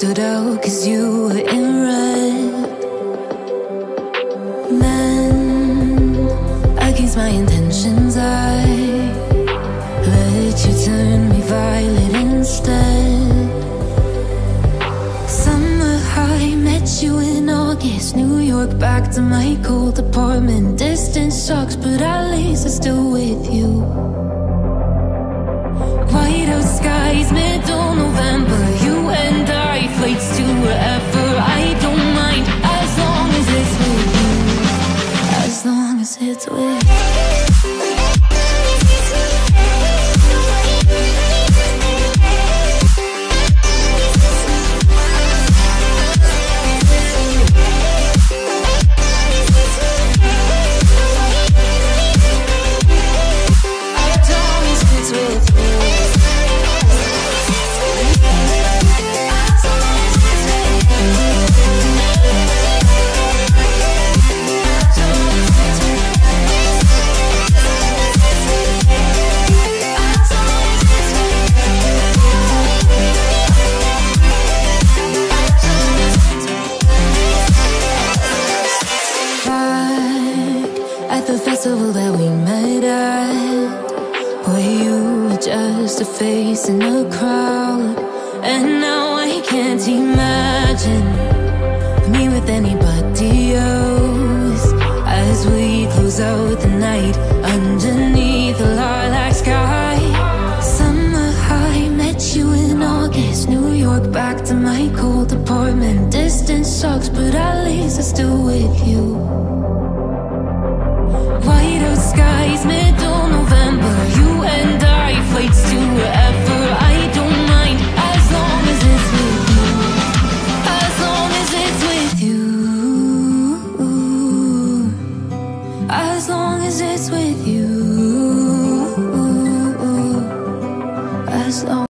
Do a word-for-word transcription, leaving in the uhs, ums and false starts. stood out 'cause you were in red. Man, against my intentions, I let you turn me violet instead. Summer high, met you in August, New York, back to my cold apartment. Distance sucks, but at least I'm still with you. Whiteout skies, middle November, you and I, flights to wherever. I don't mind, as long as it's with you. As long as it's with you. That we met at, where you were just a face in the crowd, and now I can't imagine me with anybody else. As we close out the night underneath the lilac sky, summer high, met you in August, New York, back to my cold apartment. Distance sucks, but at least I'm still with you. Whiteout skies, middle November, you and I, flights to wherever. I don't mind, as long as it's with you. As long as it's with you. As long as it's with you. As long